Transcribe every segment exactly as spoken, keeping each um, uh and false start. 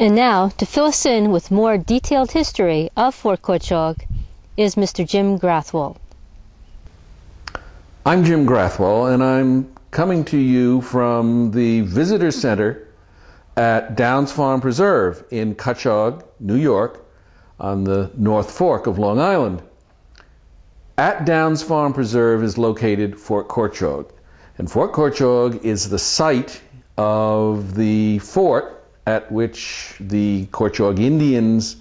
And now, to fill us in with more detailed history of Fort Corchaug, is Mister Jim Grathwohl. I'm Jim Grathwohl, and I'm coming to you from the Visitor Center at Downs Farm Preserve in Cutchogue, New York, on the North Fork of Long Island. At Downs Farm Preserve is located Fort Corchaug, and Fort Corchaug is the site of the fort at which the Corchaug Indians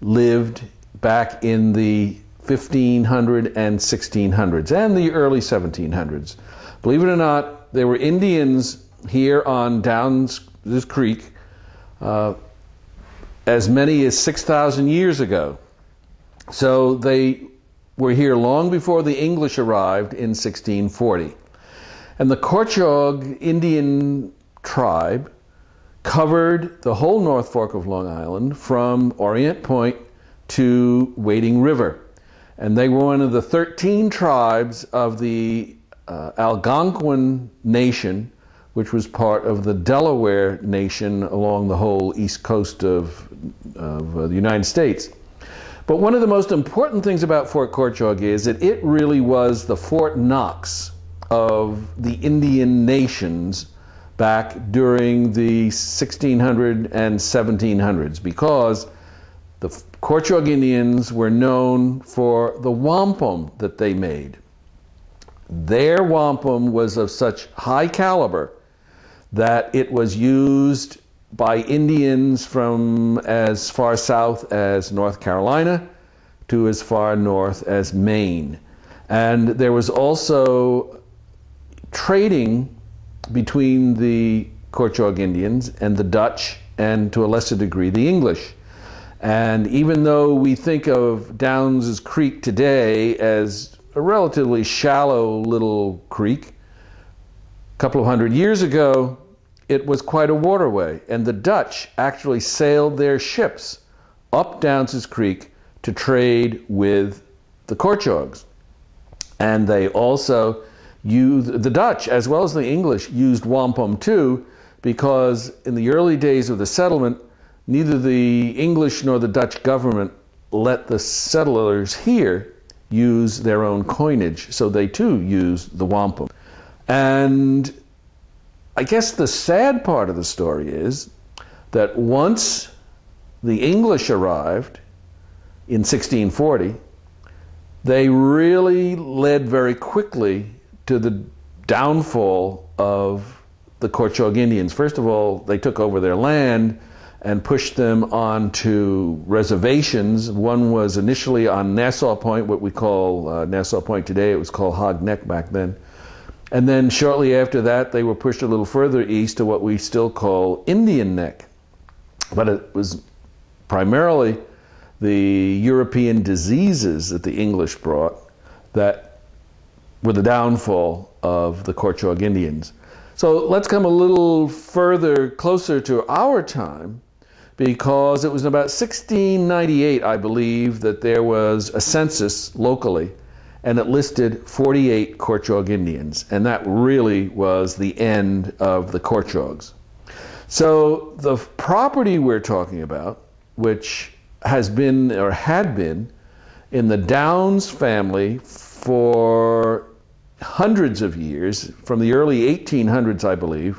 lived back in the fifteen hundreds and sixteen hundreds and the early seventeen hundreds. Believe it or not, there were Indians here on Downs Creek uh, as many as six thousand years ago. So they were here long before the English arrived in sixteen forty. And the Corchaug Indian tribe covered the whole North Fork of Long Island from Orient Point to Wading River. And they were one of the thirteen tribes of the Uh, Algonquin Nation, which was part of the Delaware Nation along the whole east coast of, of uh, the United States. But one of the most important things about Fort Corchaug is that it really was the Fort Knox of the Indian nations back during the sixteen hundreds and seventeen hundreds, because the Corchaug Indians were known for the wampum that they made. Their wampum was of such high caliber that it was used by Indians from as far south as North Carolina to as far north as Maine. And there was also trading between the Corchaug Indians and the Dutch, and to a lesser degree the English. And even though we think of Downs Creek today as a relatively shallow little creek, a couple of hundred years ago, it was quite a waterway, and the Dutch actually sailed their ships up Downs Creek to trade with the Corchaugs. And they also used, the Dutch as well as the English used wampum too, because in the early days of the settlement, neither the English nor the Dutch government let the settlers here use their own coinage, so they too used the wampum. And I guess the sad part of the story is that once the English arrived in sixteen forty, they really led very quickly to the downfall of the Corchaug Indians. First of all, they took over their land and pushed them onto reservations. One was initially on Nassau Point, what we call uh, Nassau Point today. It was called Hog Neck back then. And then shortly after that, they were pushed a little further east to what we still call Indian Neck. But it was primarily the European diseases that the English brought that were the downfall of the Corchaug Indians. So let's come a little further, closer to our time, because it was in about sixteen ninety-eight, I believe, that there was a census locally, and it listed forty-eight Corchaug Indians, and that really was the end of the Corchaugs. So the property we're talking about, which has been or had been in the Downs family for hundreds of years, from the early eighteen hundreds, I believe,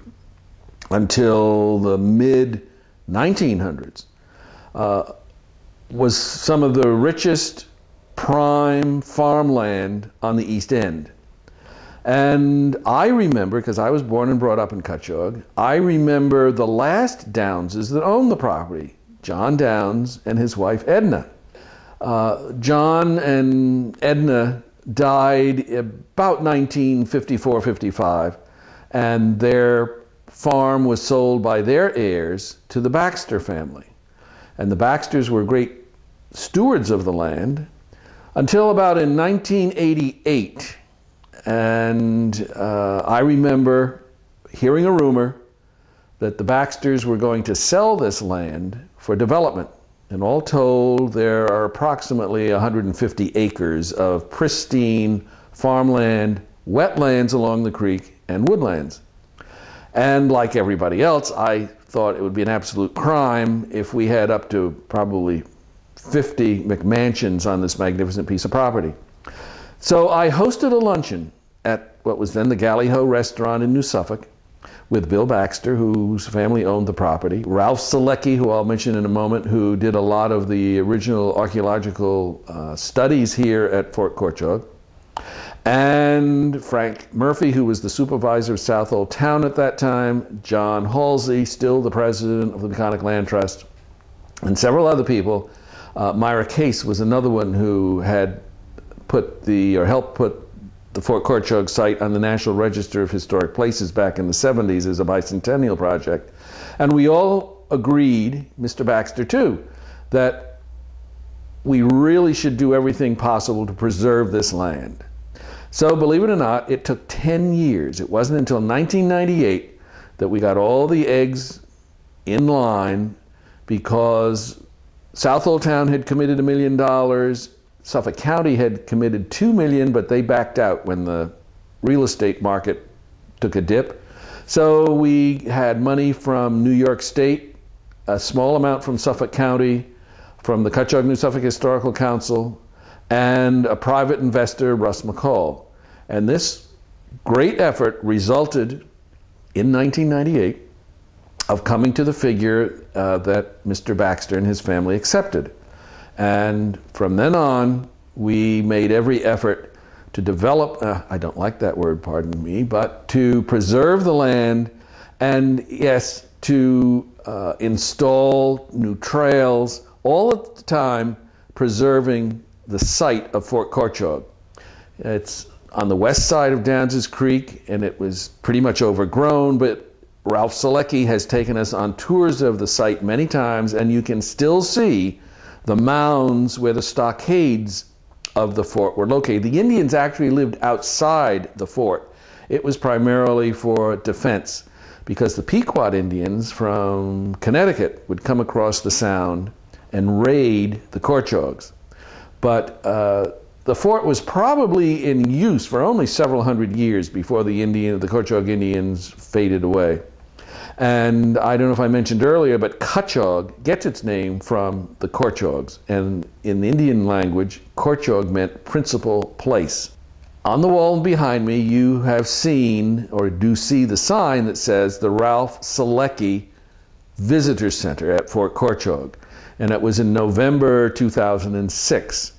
until the mid nineteen hundreds, uh, was some of the richest prime farmland on the East End. And I remember, because I was born and brought up in Cutchogue, I remember the last Downses that owned the property, John Downs and his wife Edna. Uh, John and Edna died about nineteen fifty-four fifty-five, and their farm was sold by their heirs to the Baxter family. And the Baxters were great stewards of the land until about in nineteen eighty-eight. And uh, I remember hearing a rumor that the Baxters were going to sell this land for development. And all told, there are approximately one hundred fifty acres of pristine farmland, wetlands along the creek, and woodlands. And like everybody else, I thought it would be an absolute crime if we had up to probably fifty McMansions on this magnificent piece of property. So I hosted a luncheon at what was then the Galley Hoe restaurant in New Suffolk with Bill Baxter, whose family owned the property, Ralph Solecki, who I'll mention in a moment, who did a lot of the original archaeological uh, studies here at Fort Corchaug, and Frank Murphy, who was the supervisor of South Old Town at that time, John Halsey, still the president of the Peconic Land Trust, and several other people. Uh, Myra Case was another one who had put the, or helped put the Fort Corchaug site on the National Register of Historic Places back in the seventies as a bicentennial project. And we all agreed, Mister Baxter too, that we really should do everything possible to preserve this land. So believe it or not, it took ten years. It wasn't until nineteen ninety-eight that we got all the eggs in line, because South Old Town had committed a million dollars, Suffolk County had committed two million, but they backed out when the real estate market took a dip. So we had money from New York State, a small amount from Suffolk County, from the Cutchogue New Suffolk Historical Council, and a private investor, Russ McCall. And this great effort resulted in nineteen ninety-eight of coming to the figure uh, that Mister Baxter and his family accepted. And from then on, we made every effort to develop, uh, I don't like that word, pardon me, but to preserve the land, and yes, to uh, install new trails, all at the time preserving the site of Fort Corchaug. It's on the west side of Downs Creek, and it was pretty much overgrown, but Ralph Solecki has taken us on tours of the site many times, and you can still see the mounds where the stockades of the fort were located. The Indians actually lived outside the fort. It was primarily for defense, because the Pequot Indians from Connecticut would come across the sound and raid the Corchaugs. But uh, the fort was probably in use for only several hundred years before the Indian, the Corchaug Indians faded away. And I don't know if I mentioned earlier, but Cutchogue gets its name from the Corchaugs. And in the Indian language, Corchaug meant principal place. On the wall behind me, you have seen, or do see, the sign that says the Ralph Solecki Visitor Center at Fort Corchaug. And it was in November two thousand six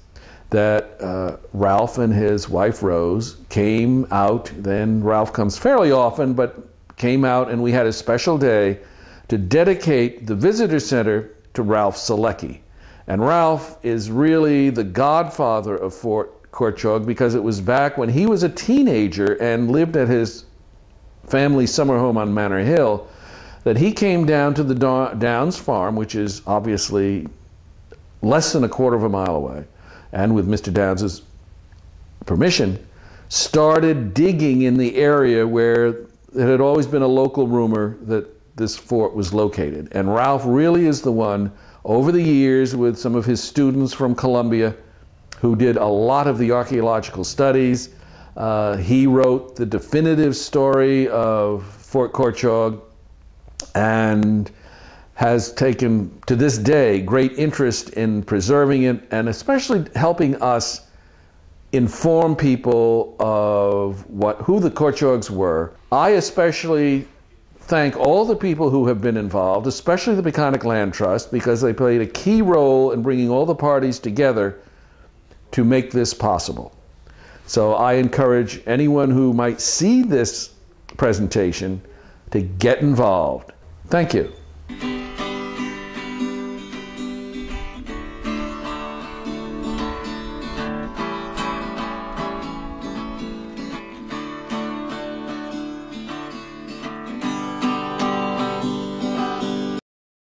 that uh, Ralph and his wife Rose came out. Then Ralph comes fairly often, but came out, and we had a special day to dedicate the visitor center to Ralph Solecki. And Ralph is really the godfather of Fort Corchaug, because it was back when he was a teenager and lived at his family's summer home on Manor Hill that he came down to the Downs Farm, which is obviously less than a quarter of a mile away, and with Mister Downs' permission, started digging in the area where it had always been a local rumor that this fort was located. And Ralph really is the one, over the years, with some of his students from Columbia, who did a lot of the archaeological studies. Uh, he wrote the definitive story of Fort Corchaug and has taken, to this day, great interest in preserving it, and especially helping us inform people of what, who the Corchaugs were. I especially thank all the people who have been involved, especially the Peconic Land Trust, because they played a key role in bringing all the parties together to make this possible. So I encourage anyone who might see this presentation to get involved. Thank you.